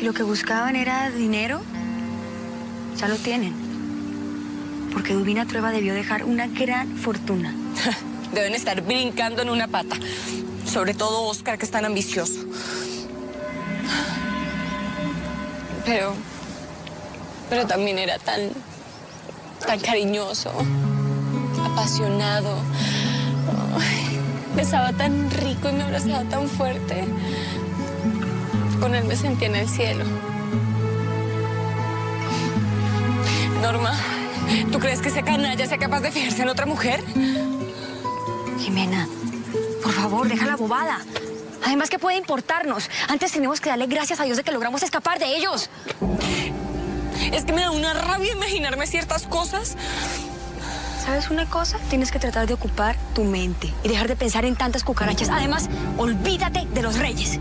Si lo que buscaban era dinero, ya lo tienen. Porque Dubina Trueba debió dejar una gran fortuna. Deben estar brincando en una pata. Sobre todo Oscar, que es tan ambicioso. Pero también era tan cariñoso, apasionado. Besaba tan rico y me abrazaba tan fuerte. Con él me sentía en el cielo. Norma, ¿tú crees que ese canalla sea capaz de fijarse en otra mujer? Jimena, por favor, deja la bobada. Además, ¿qué puede importarnos? Antes tenemos que darle gracias a Dios de que logramos escapar de ellos. Es que me da una rabia imaginarme ciertas cosas. ¿Sabes una cosa? Tienes que tratar de ocupar tu mente y dejar de pensar en tantas cucarachas. Además, olvídate de los reyes.